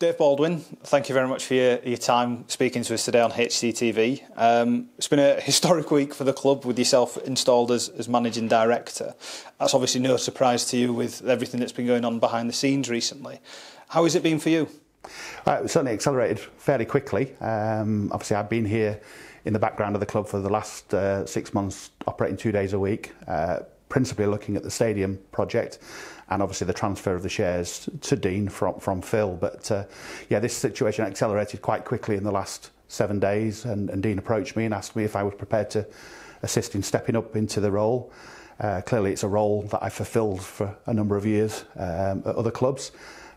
Dave Baldwin, thank you very much for your time speaking to us today on HCTV. It's been a historic week for the club with yourself installed as managing director. That's obviously no surprise to you with everything that's been going on behind the scenes recently. How has it been for you? It certainly accelerated fairly quickly. Obviously, I've been here in the background of the club for the last 6 months, operating 2 days a week, principally looking at the stadium project and obviously the transfer of the shares to Dean from Phil. But yeah, this situation accelerated quite quickly in the last 7 days, and Dean approached me and asked me if I was prepared to assist in stepping up into the role. Clearly, it's a role that I fulfilled for a number of years at other clubs.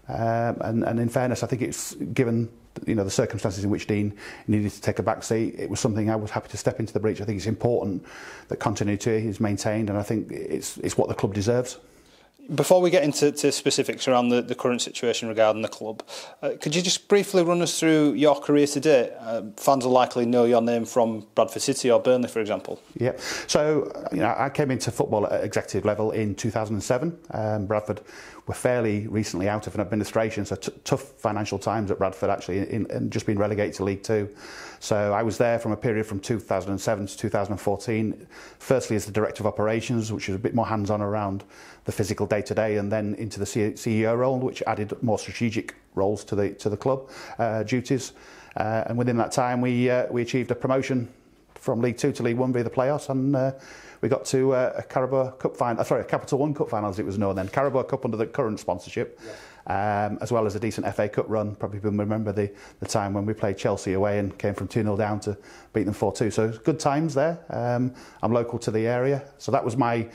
And in fairness, I think it's, given the circumstances in which Dean needed to take a back seat, it was something I was happy to step into the breach. I think it's important that continuity is maintained, and I think it's what the club deserves. Before we get into specifics around the current situation regarding the club, could you just briefly run us through your career to date? Fans will likely know your name from Bradford City or Burnley, for example. Yeah, so I came into football at executive level in 2007. Bradford were fairly recently out of an administration, so tough financial times at Bradford, actually, and just been relegated to League Two. So I was there from a period from 2007 to 2014, firstly as the Director of Operations, which was a bit more hands-on around the physical day-to-day, and then into the CEO role, which added more strategic roles to the club duties. And within that time, we achieved a promotion from League Two to League One via the playoffs, and we got to a Carabao Cup final, sorry, a Capital One Cup final as it was known then, Carabao Cup under the current sponsorship, yeah. As well as a decent FA Cup run. Probably people remember the time when we played Chelsea away and came from 2-0 down to beat them 4-2. So good times there. I'm local to the area, so that was my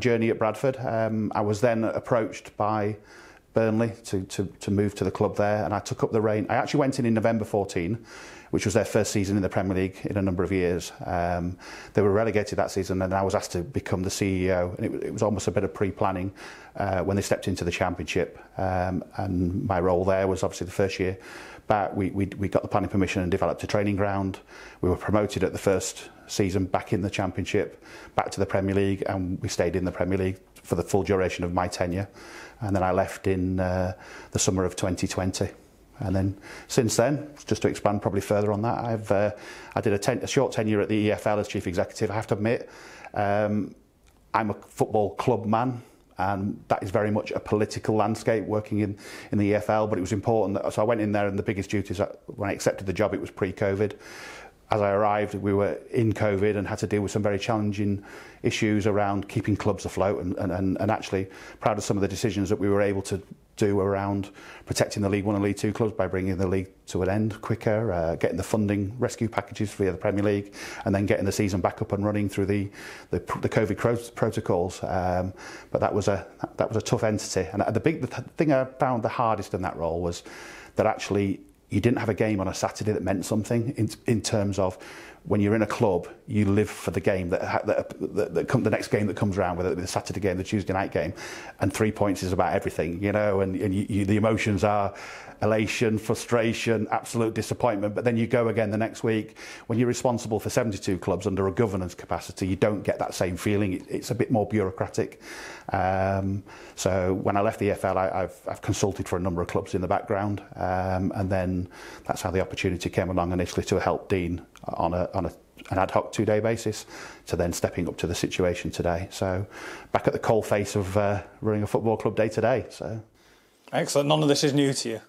journey at Bradford. I was then approached by Burnley to move to the club there, and I took up the reins. I actually went in November 14, which was their first season in the Premier League in a number of years. They were relegated that season, and I was asked to become the CEO, and it was almost a bit of pre-planning when they stepped into the Championship, and my role there was obviously the first year back. We got the planning permission and developed a training ground. We were promoted at the first season back in the Championship, back to the Premier League, and we stayed in the Premier League for the full duration of my tenure. And then I left in the summer of 2020. And then since then, just to expand probably further on that, I did a short tenure at the EFL as chief executive. I have to admit, I'm a football club man, and that is very much a political landscape working in the EFL, but it was important that, so I went in there, and the biggest duties when I accepted the job, it was pre-COVID. As I arrived, we were in COVID and had to deal with some very challenging issues around keeping clubs afloat, and actually proud of some of the decisions that we were able to do around protecting the League One and League Two clubs by bringing the league to an end quicker, getting the funding rescue packages via the Premier League, and then getting the season back up and running through the COVID protocols. But that was a tough entity, and the thing I found the hardest in that role was that actually you didn't have a game on a Saturday that meant something in terms of when you're in a club, you live for the game the next game that comes around, whether it be the Saturday game, the Tuesday night game, and 3 points is about everything, and the emotions are elation, frustration, absolute disappointment. But then you go again the next week. When you're responsible for 72 clubs under a governance capacity, you don't get that same feeling. It's a bit more bureaucratic. So when I left the EFL, I've consulted for a number of clubs in the background, and then that's how the opportunity came along initially to help Dean on an ad hoc two-day basis, to then stepping up to the situation today. So back at the coalface of running a football club day to day. So excellent. None of this is new to you.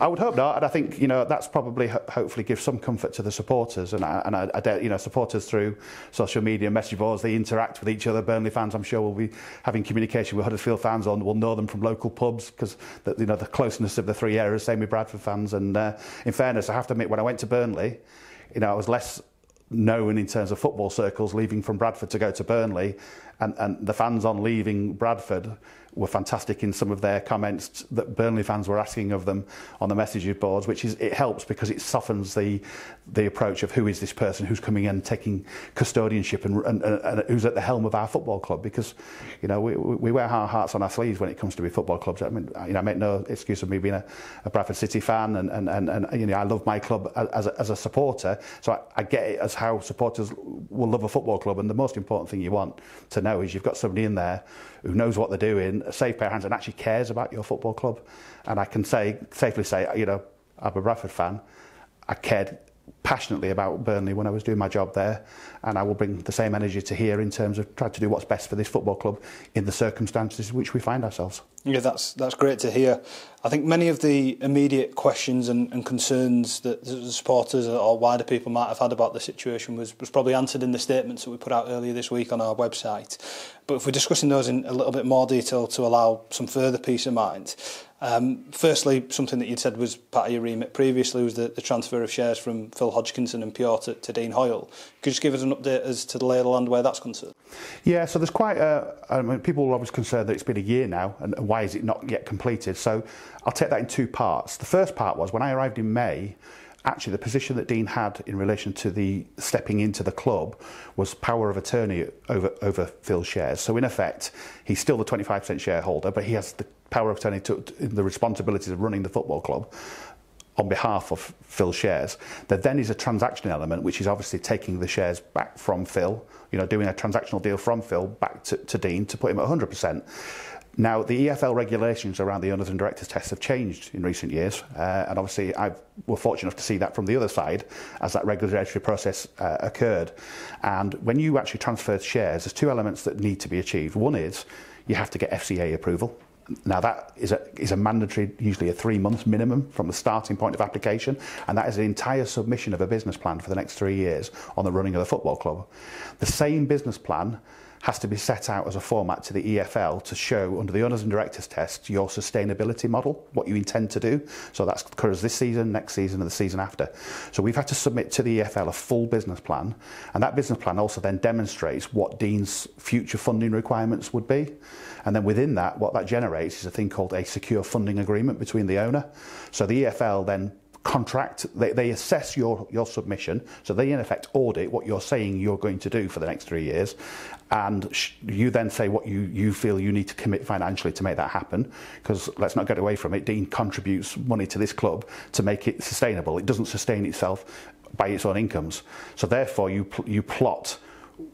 I would hope not, and I think that's probably hopefully gives some comfort to the supporters, and supporters through social media, message boards, they interact with each other. Burnley fans, I'm sure, will be having communication with Huddersfield fans, or will know them from local pubs, because the closeness of the three areas. Same with Bradford fans, and in fairness, I have to admit, when I went to Burnley, I was less known in terms of football circles, leaving from Bradford to go to Burnley, and the fans on leaving Bradford were fantastic in some of their comments that Burnley fans were asking of them on the message boards, which is, it helps because it softens the approach of who is this person who's coming and taking custodianship and who's at the helm of our football club, because we wear our hearts on our sleeves when it comes to be football clubs. I mean, I make no excuse of me being a Bradford City fan, and I love my club as a supporter, so I get it as how supporters will love a football club, and the most important thing you want to know know is you've got somebody in there who knows what they're doing, a safe pair of hands, and actually cares about your football club. And I can safely say, you know, I'm a Bradford fan. I cared passionately about Burnley when I was doing my job there, and I will bring the same energy to here in terms of trying to do what's best for this football club in the circumstances in which we find ourselves. Yeah, that's great to hear. I think many of the immediate questions and concerns that the supporters or wider people might have had about the situation was probably answered in the statements that we put out earlier this week on our website. But if we're discussing those in a little bit more detail to allow some further peace of mind, firstly, something that you'd said was part of your remit previously was the transfer of shares from Phil Hodgkinson and Pure to Dean Hoyle. Could you just give us an update as to the lay of the land where that's concerned? Yeah, so there's quite a... I mean, people are always concerned that it's been a year now and why is it not yet completed? So I'll take that in two parts. The first part was when I arrived in May, actually the position that Dean had in relation to the stepping into the club was power of attorney over Phil's shares. So in effect, he's still the 25% shareholder, but he has the power of attorney to the responsibilities of running the football club on behalf of Phil's shares. There then is a transaction element, which is obviously taking the shares back from Phil, you know, doing a transactional deal from Phil back to Dean to put him at 100%. Now, the EFL regulations around the owners and directors test have changed in recent years, and obviously I was fortunate enough to see that from the other side as that regulatory process occurred. And when you actually transfer shares, there's two elements that need to be achieved. One is you have to get FCA approval. Now, that is a mandatory, usually a 3 month minimum from the starting point of application, and that is an entire submission of a business plan for the next 3 years on the running of the football club. The same business plan has to be set out as a format to the EFL to show under the owners and directors test your sustainability model, what you intend to do. So that occurs this season, next season and the season after. So we've had to submit to the EFL a full business plan, and that business plan also then demonstrates what Dean's future funding requirements would be. And then within that, what that generates is a thing called a secure funding agreement between the owner. So the EFL then contract, they assess your submission, so they in effect audit what you're saying you're going to do for the next 3 years, and you then say what you feel you need to commit financially to make that happen, because let's not get away from it, Dean contributes money to this club to make it sustainable. It doesn't sustain itself by its own incomes, so therefore you plot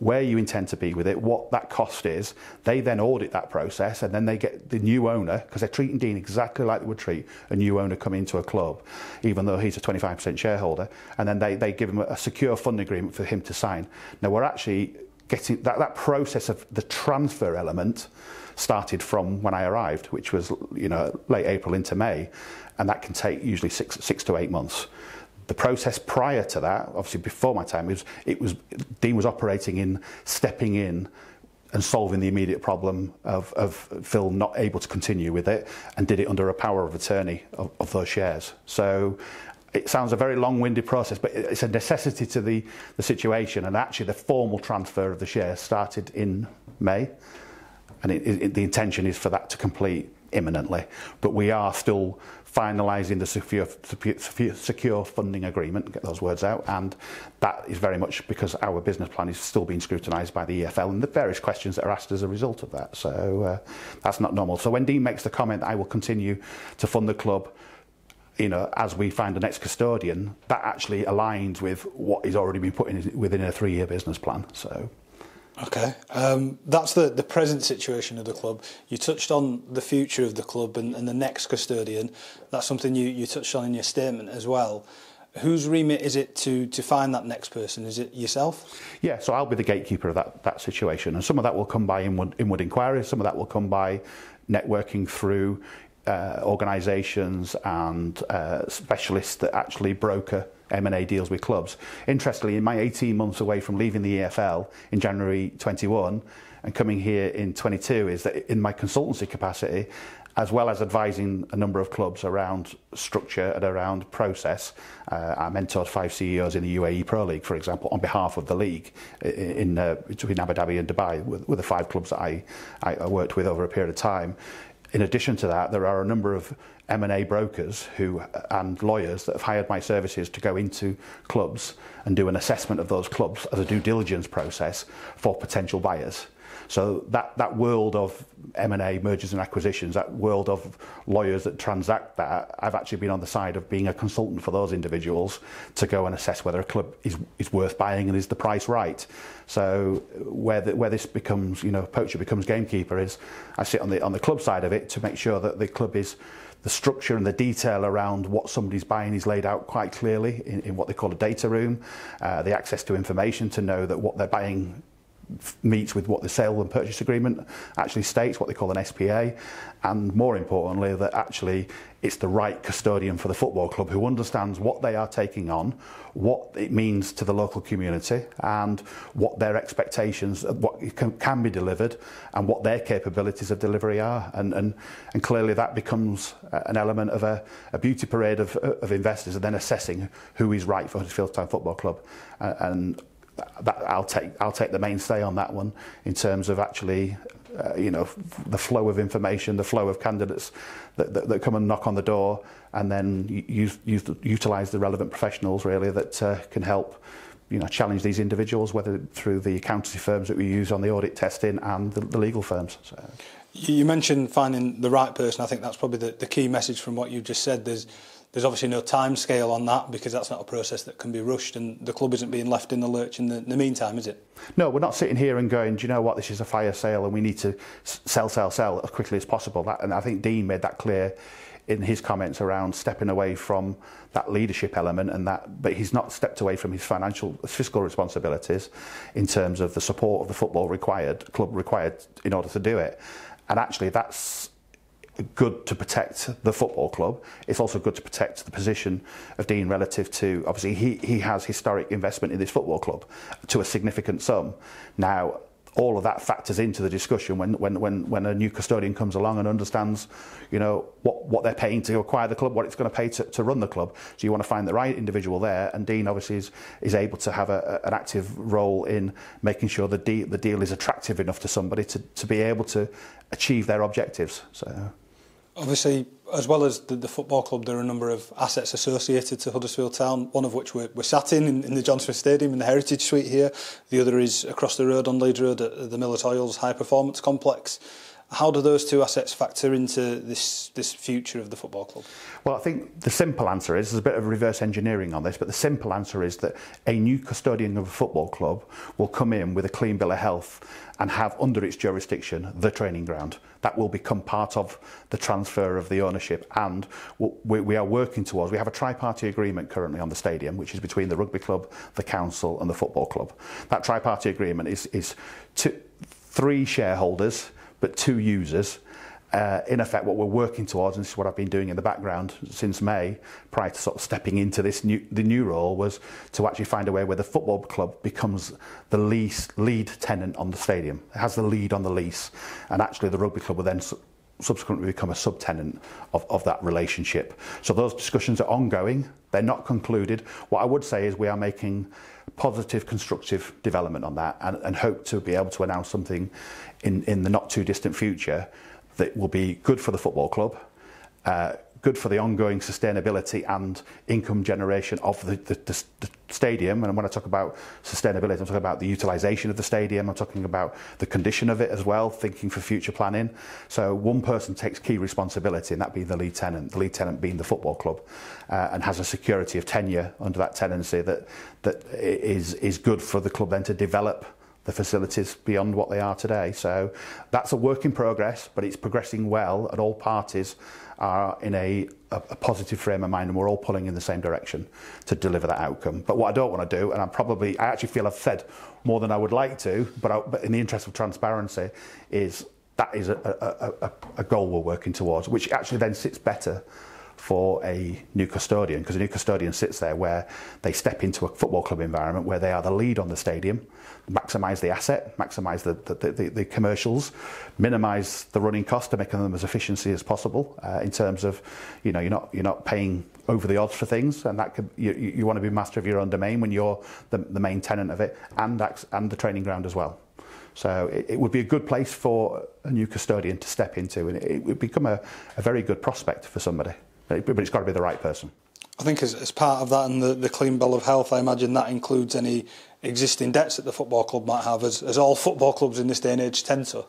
where you intend to be with it, what that cost is. They then audit that process, and then they get the new owner, because they're treating Dean exactly like they would treat a new owner coming into a club, even though he's a 25% shareholder, and then they give him a secure fund agreement for him to sign. Now, we're actually getting that process of the transfer element started from when I arrived, which was, you know, late April into May, and that can take usually six to 8 months. The process prior to that, obviously before my time, it was Dean was operating in stepping in and solving the immediate problem of Phil not able to continue with it, and did it under a power of attorney of those shares. So it sounds a very long-winded process, but it's a necessity to the situation. And actually the formal transfer of the shares started in May, and the intention is for that to complete imminently, but we are still finalising the secure funding agreement, get those words out, and that is very much because our business plan is still being scrutinised by the EFL and the various questions that are asked as a result of that. So that's not normal. So when Dean makes the comment that I will continue to fund the club, you know, as we find the next custodian, that actually aligns with what is already been put in within a 3-year business plan. So. Okay, that's the present situation of the club. You touched on the future of the club and the next custodian. That's something you touched on in your statement as well. Whose remit is it to find that next person? Is it yourself? Yeah, so I'll be the gatekeeper of that situation. And some of that will come by inward inquiry. Some of that will come by networking through organisations and specialists that actually broker M&A deals with clubs. Interestingly, in my 18 months away from leaving the EFL in January 21 and coming here in 22 is that in my consultancy capacity, as well as advising a number of clubs around structure and around process, I mentored 5 CEOs in the UAE Pro League, for example, on behalf of the league between Abu Dhabi and Dubai with the 5 clubs that I worked with over a period of time. In addition to that, there are a number of M&A brokers and lawyers that have hired my services to go into clubs and do an assessment of those clubs as a due diligence process for potential buyers. So that world of M&A, mergers and acquisitions, that world of lawyers that transact that, I've actually been on the side of being a consultant for those individuals to go and assess whether a club is worth buying and is the price right. So where this becomes, you know, poacher becomes gamekeeper is I sit on the club side of it to make sure that the club is, the structure and the detail around what somebody's buying is laid out quite clearly in what they call a data room, the access to information to know that what they're buying meets with what the sale and purchase agreement actually states, what they call an SPA, and more importantly that actually it's the right custodian for the football club who understands what they are taking on, what it means to the local community and what their expectations, what can be delivered and what their capabilities of delivery are. And clearly that becomes an element of a beauty parade of investors and then assessing who is right for Huddersfield Town Football Club. And that I'll take the mainstay on that one in terms of actually you know, the flow of information, the flow of candidates that come and knock on the door, and then utilise the relevant professionals really that can help, you know, challenge these individuals, whether through the accountancy firms that we use on the audit testing and the legal firms. So. You mentioned finding the right person. I think that's probably the key message from what you just said. There's obviously no time scale on that because that's not a process that can be rushed, and the club isn't being left in the lurch in the meantime, is it? No, we're not sitting here and going, do you know what, this is a fire sale and we need to sell as quickly as possible. And I think Dean made that clear in his comments around stepping away from that leadership element and that, but he's not stepped away from his fiscal responsibilities in terms of the support of the football club required in order to do it. And actually that's good to protect the football club. It's also good to protect the position of Dean relative to, obviously he has historic investment in this football club to a significant sum. Now, all of that factors into the discussion when a new custodian comes along and understands, you know, what they're paying to acquire the club, what it's going to pay to run the club. So you want to find the right individual there, and Dean obviously is able to have an active role in making sure the deal is attractive enough to somebody to be able to achieve their objectives. So. Obviously, as well as the football club, there are a number of assets associated to Huddersfield Town, one of which we're sat in the John Smith Stadium in the Heritage Suite here. The other is across the road on Leeds Road at the Miller's Oils High Performance Complex. How do those two assets factor into this future of the football club? Well, I think the simple answer is, there's a bit of reverse engineering on this, but the simple answer is that a new custodian of a football club will come in with a clean bill of health and have under its jurisdiction the training ground. That will become part of the transfer of the ownership, and we are working towards, we have a tri-party agreement currently on the stadium, which is between the rugby club, the council and the football club. That tri-party agreement is three shareholders but two users. In effect, what we're working towards, and this is what I've been doing in the background since May, prior to sort of stepping into the new role, was to actually find a way where the football club becomes the lead tenant on the stadium. It has the lead on the lease, and actually the rugby club will then subsequently become a subtenant of that relationship. So those discussions are ongoing, they're not concluded. What I would say is we are making positive, constructive development on that, and hope to be able to announce something in the not too distant future that will be good for the football club, good for the ongoing sustainability and income generation of the stadium. And when I talk about sustainability, I'm talking about the utilisation of the stadium, I'm talking about the condition of it as well, thinking for future planning. So one person takes key responsibility, and that being the lead tenant being the football club, and has a security of tenure under that tenancy that is good for the club then to develop the facilities beyond what they are today. So that's a work in progress, but it's progressing well, and all parties are in a positive frame of mind, and we're all pulling in the same direction to deliver that outcome. But what I don't want to do, and I actually feel I've said more than I would like to, but in the interest of transparency, is that is a goal we're working towards, which actually then sits better for a new custodian, because a new custodian sits there where they step into a football club environment where they are the lead on the stadium, maximise the asset, maximise the commercials, minimise the running cost to make them as efficiency as possible, in terms of, you know, you're not paying over the odds for things, and that could, you want to be master of your own domain when you're the main tenant of it, and the training ground as well. So it would be a good place for a new custodian to step into, and it would become a very good prospect for somebody. But it's got to be the right person. I think as part of that and the clean bill of health, I imagine that includes any existing debts that the football club might have, as all football clubs in this day and age tend to.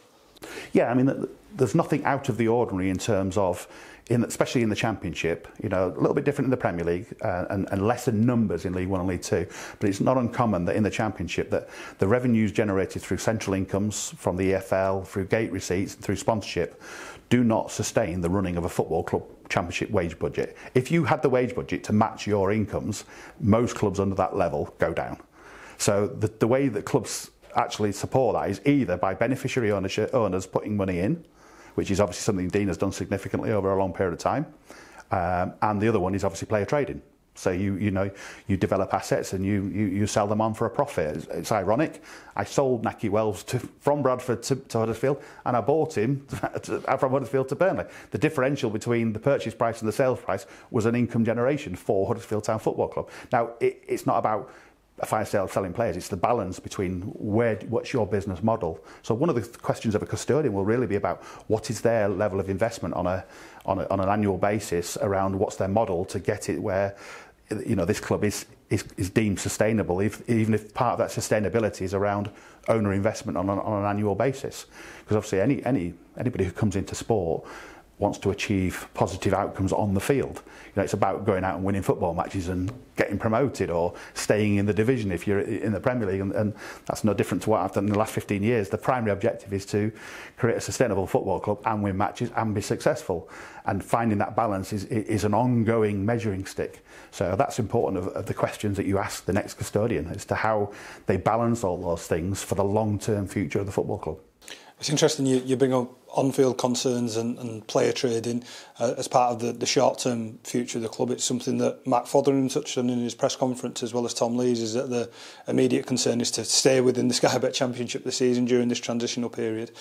Yeah, I mean, there's nothing out of the ordinary in terms of, especially in the Championship, you know, a little bit different in the Premier League and lesser numbers in League One and League Two, but it's not uncommon that in the Championship that the revenues generated through central incomes from the EFL, through gate receipts and through sponsorship do not sustain the running of a football club Championship wage budget. If you had the wage budget to match your incomes, most clubs under that level go down. So the way that clubs actually support that is either by beneficiary owners putting money in, which is obviously something Dean has done significantly over a long period of time, and the other one is obviously player trading. So you develop assets and you sell them on for a profit. It's ironic. I sold Naki Wells from Bradford to Huddersfield, and I bought him from Huddersfield to Burnley. The differential between the purchase price and the sales price was an income generation for Huddersfield Town Football Club. Now it's not about a fire sale selling players, it's the balance between what's your business model. So one of the questions of a custodian will really be about what is their level of investment on an annual basis around what's their model to get it where, you know, this club is deemed sustainable, even if part of that sustainability is around owner investment on an annual basis. Because obviously anybody who comes into sport wants to achieve positive outcomes on the field. You know, it's about going out and winning football matches and getting promoted or staying in the division if you're in the Premier League, and that's no different to what I've done in the last 15 years. The primary objective is to create a sustainable football club and win matches and be successful, and finding that balance is an ongoing measuring stick. So that's important of the questions that you ask the next custodian as to how they balance all those things for the long-term future of the football club. It's interesting you bring up on-field concerns and player trading as part of the short-term future of the club. It's something that Mark Fotheringham touched on in his press conference, as well as Tom Lees, is that the immediate concern is to stay within the Sky Bet Championship this season during this transitional period.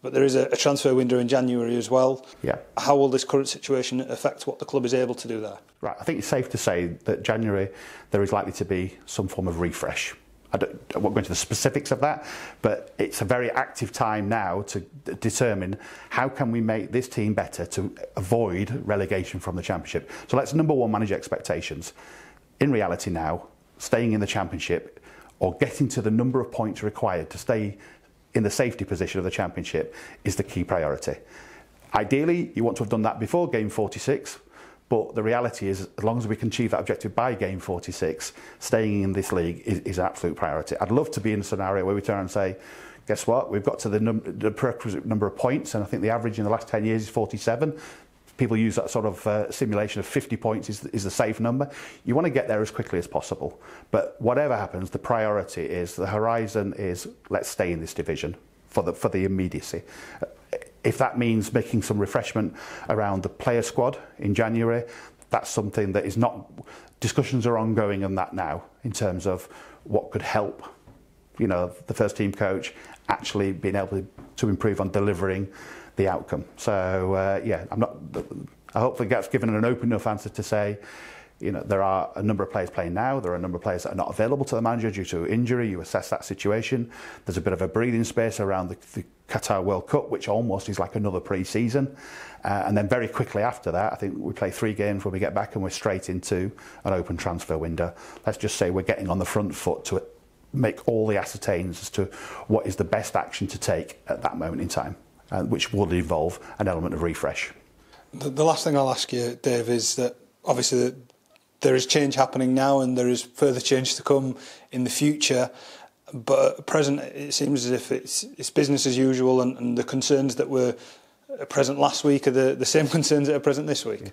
But there is a transfer window in January as well. Yeah. How will this current situation affect what the club is able to do there? Right, I think it's safe to say that January there is likely to be some form of refresh. I won't go into the specifics of that, but it's a very active time now to determine how can we make this team better to avoid relegation from the Championship. So let's, number one, manage expectations. In reality now, staying in the Championship or getting to the number of points required to stay in the safety position of the Championship is the key priority. Ideally, you want to have done that before game 46, but the reality is, as long as we can achieve that objective by game 46, staying in this league is an absolute priority. I'd love to be in a scenario where we turn and say, guess what, we've got to the prerequisite number of points, and I think the average in the last 10 years is 47. People use that sort of simulation of 50 points is the safe number. You want to get there as quickly as possible. But whatever happens, the priority is, the horizon is, let's stay in this division for the immediacy. If that means making some refreshment around the player squad in January, that's something that is not... Discussions are ongoing on that now in terms of what could help, you know, the first team coach actually being able to improve on delivering the outcome. So, yeah, I hopefully that's given an open enough answer to say, you know, there are a number of players playing now, there are a number of players that are not available to the manager due to injury, you assess that situation. There's a bit of a breathing space around the Qatar World Cup, which almost is like another pre-season. And then very quickly after that, I think we play 3 games when we get back and we're straight into an open transfer window. Let's just say we're getting on the front foot to make all the ascertains as to what is the best action to take at that moment in time, which would involve an element of refresh. The last thing I'll ask you, Dave, is that obviously there is change happening now and there is further change to come in the future, but at present it seems as if it's business as usual, and the concerns that were present last week are the same concerns that are present this week.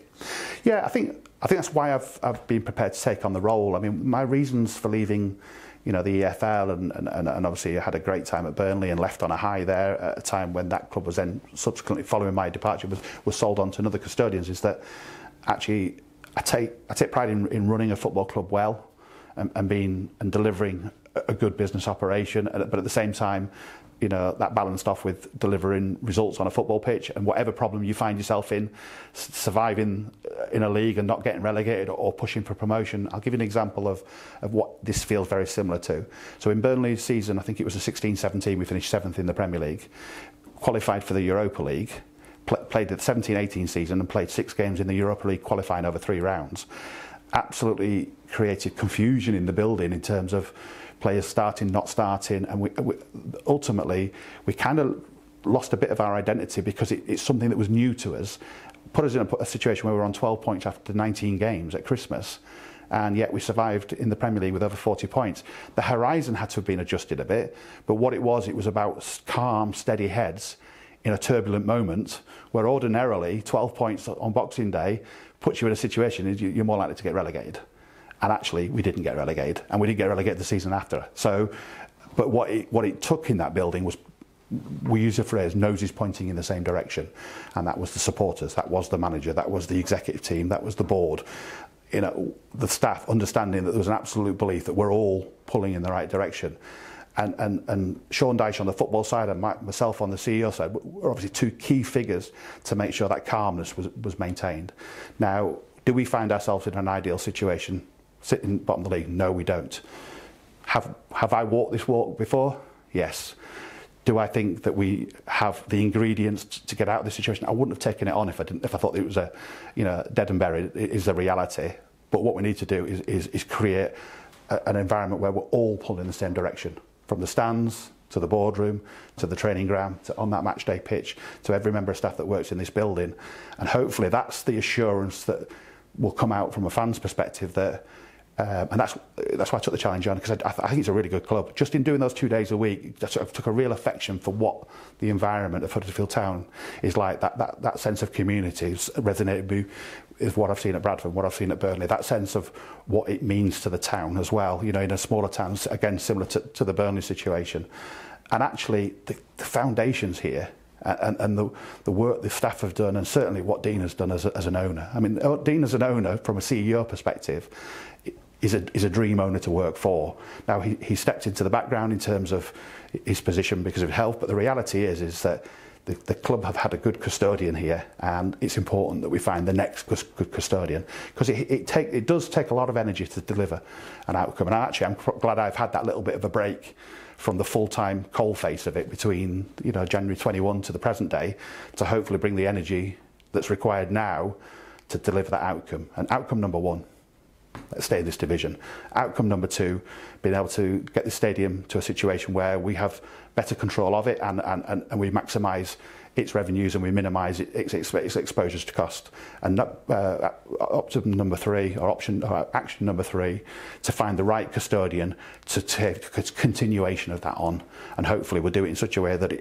Yeah, I think that's why I've been prepared to take on the role. I mean, my reasons for leaving, you know, the EFL and obviously I had a great time at Burnley and left on a high there at a time when that club was then subsequently following my departure was sold on to another custodians, is that actually I take pride in running a football club well and delivering a good business operation, but at the same time, you know, that balanced off with delivering results on a football pitch, and whatever problem you find yourself in, surviving in a league and not getting relegated or pushing for promotion. I'll give you an example of what this feels very similar to. So in Burnley's season, I think it was the 16-17, we finished 7th in the Premier League, qualified for the Europa League, played the 17-18 season and played 6 games in the Europa League, qualifying over 3 rounds. absolutely created confusion in the building in terms of players starting, not starting, and we ultimately kind of lost a bit of our identity because it's something that was new to us. Put us in a situation where we were on 12 points after 19 games at Christmas, and yet we survived in the Premier League with over 40 points. The horizon had to have been adjusted a bit, but what it was about calm, steady heads in a turbulent moment where ordinarily 12 points on Boxing Day puts you in a situation you're more likely to get relegated. And actually, we didn't get relegated, and we didn't get relegated the season after. So, but what it took in that building was, we use the phrase, noses pointing in the same direction. And that was the supporters, that was the manager, that was the executive team, that was the board. You know, the staff understanding that there was an absolute belief that we're all pulling in the right direction. And Sean Dyche on the football side and myself on the CEO side were obviously two key figures to make sure that calmness was maintained. Now, do we find ourselves in an ideal situation sitting bottom of the league? No, we don't. Have I walked this walk before? Yes. Do I think that we have the ingredients to get out of this situation? I wouldn't have taken it on if I thought it was a, you know, dead and buried. It is the reality. But what we need to do is create an environment where we're all pulling in the same direction, from the stands to the boardroom to the training ground to on that match day pitch to every member of staff that works in this building. And hopefully that's the assurance that will come out from a fan's perspective that. And that's why I took the challenge on, because I think it's a really good club. Just in doing those 2 days a week, I sort of took a real affection for what the environment of Huddersfield Town is like. That sense of community resonated with what I've seen at Bradford, what I've seen at Burnley. That sense of what it means to the town as well. You know, in a smaller town, again similar to the Burnley situation. And actually, the foundations here. And the work the staff have done, and certainly what Dean has done as an owner. I mean, Dean as an owner, from a CEO perspective, is a dream owner to work for. Now, he stepped into the background in terms of his position because of health, but the reality is that the club have had a good custodian here, and it's important that we find the next good custodian, because it does take a lot of energy to deliver an outcome. And actually, I'm glad I've had that little bit of a break from the full-time coalface of it between, you know, January 21 to the present day, to hopefully bring the energy that's required now to deliver that outcome. And outcome number one, let's stay in this division. Outcome number two, being able to get the stadium to a situation where we have better control of it, and we maximise its revenues and we minimise its exposures to cost. And action number three, to find the right custodian to take continuation of that on. And hopefully we'll do it in such a way that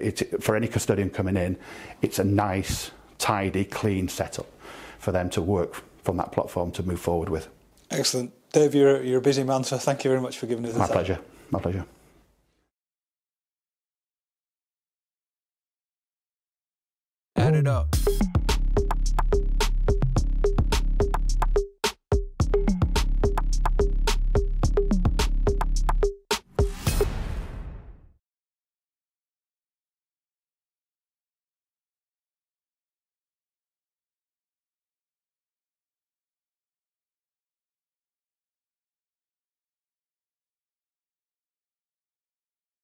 for any custodian coming in, it's a nice, tidy, clean setup for them to work from that platform to move forward with. Excellent. Dave, you're a busy man, so thank you very much for giving us the time. My pleasure.